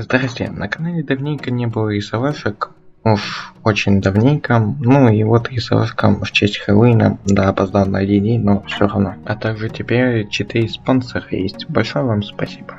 Здрасте, на канале давненько не было рисовашек, уж очень давненько, ну и вот рисовашка в честь Хэллоуина, да, опоздал на один день, но все равно. А также теперь 4 спонсора есть, большое вам спасибо.